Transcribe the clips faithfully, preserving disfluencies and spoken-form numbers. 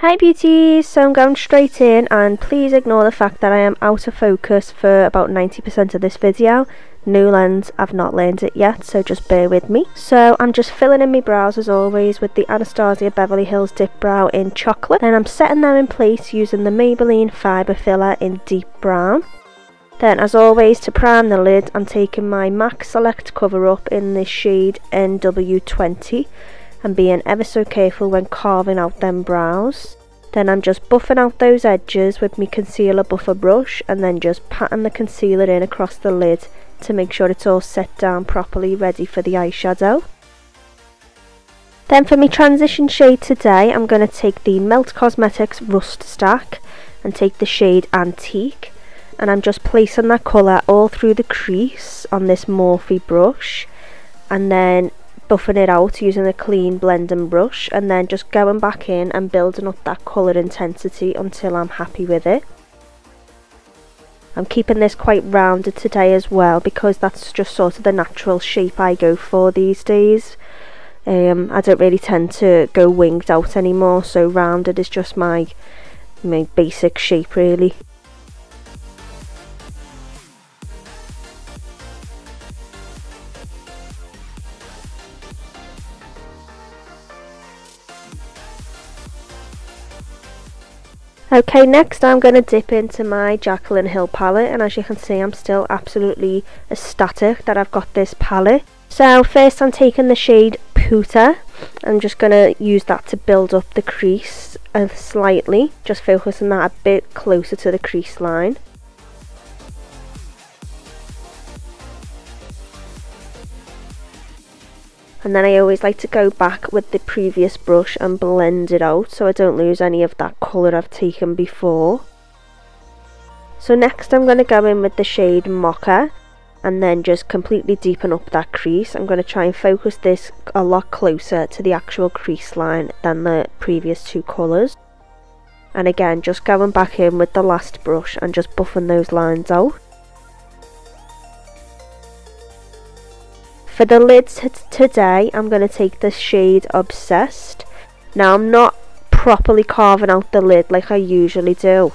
Hi beauties, so I'm going straight in, and please ignore the fact that I am out of focus for about ninety percent of this video. New lens, I've not learned it yet, so just bear with me. So I'm just filling in my brows as always with the Anastasia Beverly Hills Dip Brow in Chocolate. Then I'm setting them in place using the Maybelline Fibre Filler in Deep Brown. Then as always, to prime the lid, I'm taking my MAC Select Cover Up in the shade N W twenty. And being ever so careful when carving out them brows. Then I'm just buffing out those edges with my concealer buffer brush, and then just patting the concealer in across the lid to make sure it's all set down properly, ready for the eyeshadow. Then for my transition shade today, I'm going to take the Melt Cosmetics Rust Stack and take the shade Antique, and I'm just placing that colour all through the crease on this Morphe brush, and then buffing it out using a clean blending brush, and then just going back in and building up that colour intensity until I'm happy with it. I'm keeping this quite rounded today as well, because that's just sort of the natural shape I go for these days. Um, I don't really tend to go winged out anymore, so rounded is just my, my basic shape really. Okay, next I'm going to dip into my Jaclyn Hill palette, and as you can see I'm still absolutely ecstatic that I've got this palette. So first I'm taking the shade Puta. I'm just going to use that to build up the crease uh, slightly, just focusing that a bit closer to the crease line. And then I always like to go back with the previous brush and blend it out so I don't lose any of that colour I've taken before. So next I'm going to go in with the shade Mocha and then just completely deepen up that crease. I'm going to try and focus this a lot closer to the actual crease line than the previous two colours. And again, just going back in with the last brush and just buffing those lines out. For the lids today, I'm going to take the shade Obsessed. Now, I'm not properly carving out the lid like I usually do.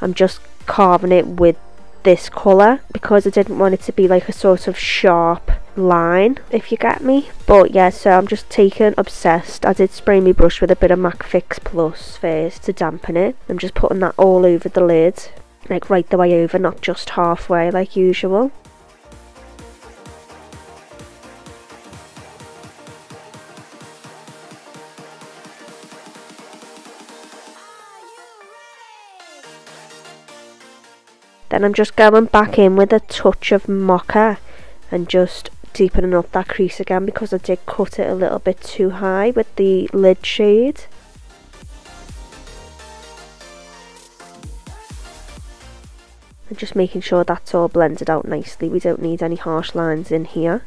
I'm just carving it with this colour because I didn't want it to be like a sort of sharp line, if you get me. But yeah, so I'm just taking Obsessed. I did spray my brush with a bit of MAC Fix plus first to dampen it. I'm just putting that all over the lid, like right the way over, not just halfway like usual. Then I'm just going back in with a touch of Mocha and just deepening up that crease again, because I did cut it a little bit too high with the lid shade. And just making sure that's all blended out nicely. We don't need any harsh lines in here.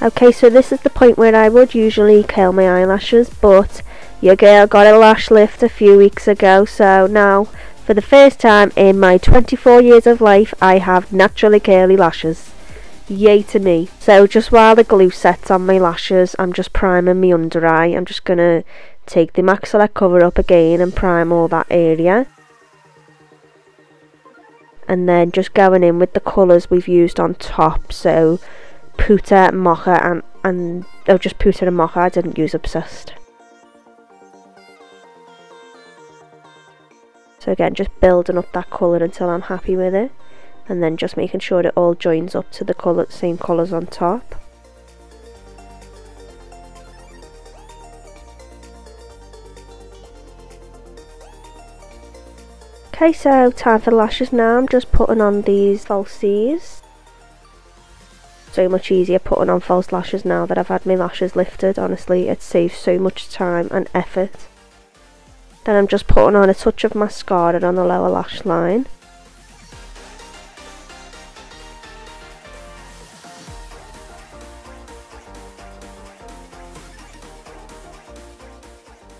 Okay, so this is the point where I would usually curl my eyelashes, but your girl got a lash lift a few weeks ago, so now, for the first time in my twenty-four years of life, I have naturally curly lashes. Yay to me. So just while the glue sets on my lashes, I'm just priming my under eye. I'm just going to take the MAC Select Cover Up again and prime all that area. And then just going in with the colours we've used on top, so Puta, Mocha, and and oh, just Puta and Mocha. I didn't use Obsessed. So again, just building up that colour until I'm happy with it, and then just making sure it all joins up to the colour, same colours on top. Okay, so time for lashes now. I'm just putting on these falsies. So much easier putting on false lashes now that I've had my lashes lifted. Honestly, it saves so much time and effort. Then I'm just putting on a touch of mascara on the lower lash line.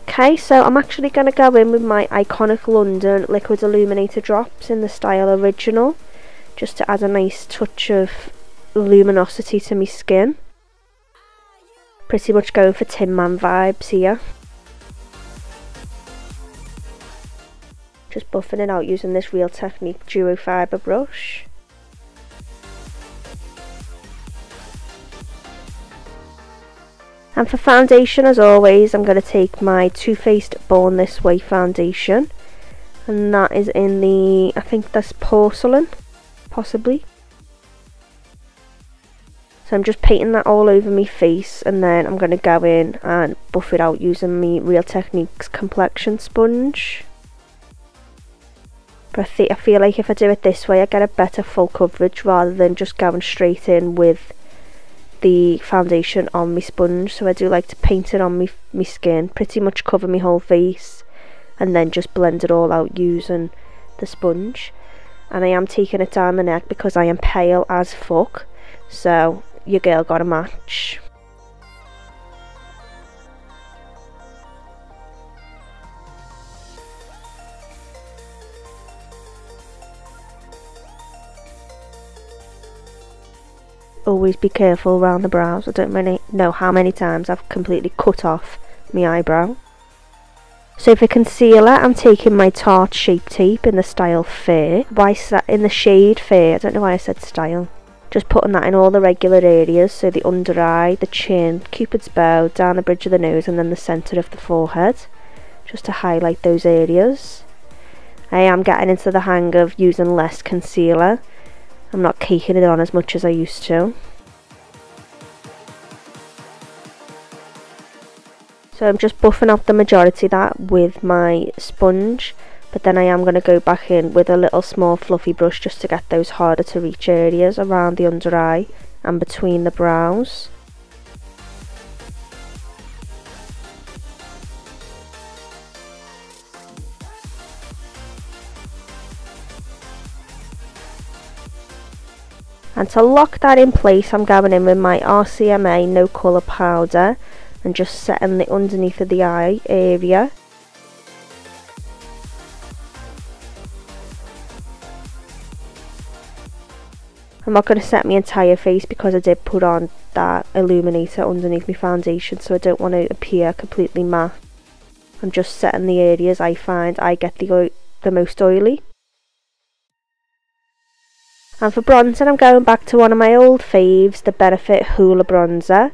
Okay, so I'm actually going to go in with my Iconic London Liquid Illuminator Drops in the style Original, just to add a nice touch of luminosity to my skin. Pretty much going for Tin Man vibes here. Just buffing it out using this Real Technique Duo Fibre brush. And for foundation, as always, I'm going to take my Too Faced Born This Way foundation. And that is in the, I think that's Porcelain, possibly. So I'm just painting that all over my face, and then I'm going to go in and buff it out using my Real Techniques complexion sponge. But I, th I feel like if I do it this way I get a better full coverage rather than just going straight in with the foundation on my sponge. So I do like to paint it on my, my skin, pretty much cover my whole face, and then just blend it all out using the sponge. And I am taking it down the neck because I am pale as fuck, so your girl got a match. Always be careful around the brows. I don't really know how many times I've completely cut off my eyebrow. So for concealer, I'm taking my Tarte Shape Tape in the style Fair. Why is that in the shade Fair? I don't know why I said style. Just putting that in all the regular areas, so the under eye, the chin, Cupid's bow, down the bridge of the nose, and then the centre of the forehead, just to highlight those areas. I am getting into the hang of using less concealer. I'm not caking it on as much as I used to. So I'm just buffing up the majority of that with my sponge, but then I am going to go back in with a little small fluffy brush just to get those harder to reach areas around the under eye and between the brows. And to lock that in place, I'm going in with my R C M A No Colour powder and just setting the underneath of the eye area. I'm not going to set my entire face because I did put on that illuminator underneath my foundation, so I don't want to appear completely matte. I'm just setting the areas I find I get the, the most oily. And for bronzer, I'm going back to one of my old faves, the Benefit Hoola bronzer.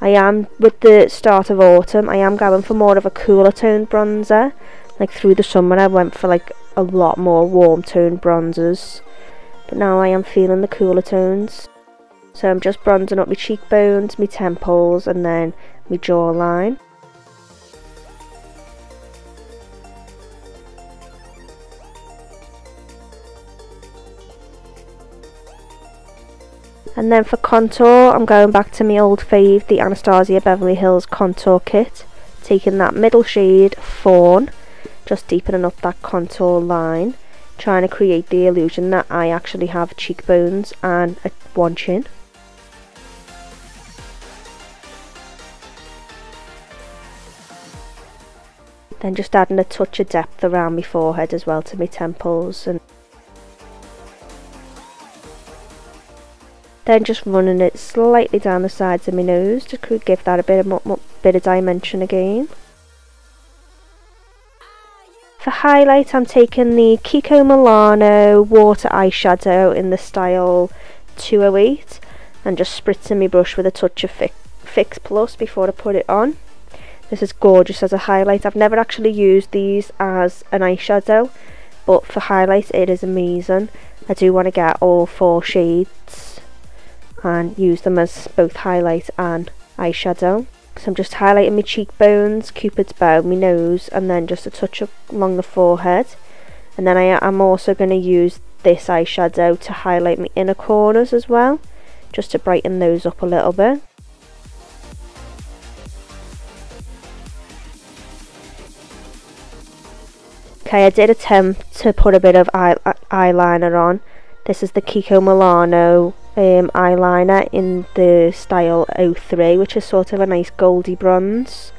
I am, with the start of autumn, I am going for more of a cooler toned bronzer. Like through the summer I went for like a lot more warm toned bronzers, but now I am feeling the cooler tones. So I'm just bronzing up my cheekbones, my temples, and then my jawline. And then for contour, I'm going back to my old fave, the Anastasia Beverly Hills contour kit, taking that middle shade Fawn, just deepening up that contour line, trying to create the illusion that I actually have cheekbones and a one chin. Then just adding a touch of depth around my forehead as well, to my temples, and then just running it slightly down the sides of my nose to give that a bit of, bit of dimension again. For highlight, I'm taking the Kiko Milano Water Eyeshadow in the style two oh eight and just spritzing my brush with a touch of Fix Plus before I put it on. This is gorgeous as a highlight. I've never actually used these as an eyeshadow, but for highlight it is amazing. I do want to get all four shades and use them as both highlight and eyeshadow. So I'm just highlighting my cheekbones, Cupid's bow, my nose, and then just a touch up along the forehead. And then I am also going to use this eyeshadow to highlight my inner corners as well, just to brighten those up a little bit. Okay, I did attempt to put a bit of eye eyeliner on. This is the Kiko Milano Um, eyeliner in the style oh three, which is sort of a nice goldy bronze,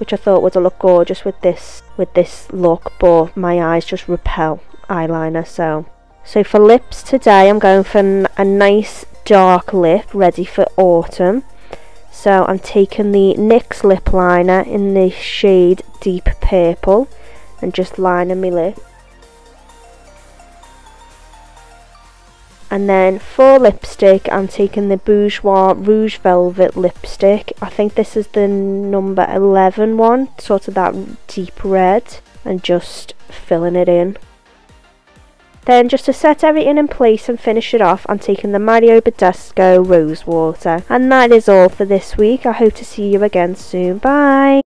which I thought would look gorgeous with this with this look, but my eyes just repel eyeliner. So so for lips today, I'm going for a nice dark lip ready for autumn. So I'm taking the NYX lip liner in the shade Deep Purple and just lining my lip. And then for lipstick, I'm taking the Bourjois Rouge Velvet lipstick. I think this is the number eleven one, sort of that deep red, and just filling it in. Then just to set everything in place and finish it off, I'm taking the Mario Badescu Rosewater. And that is all for this week. I hope to see you again soon. Bye!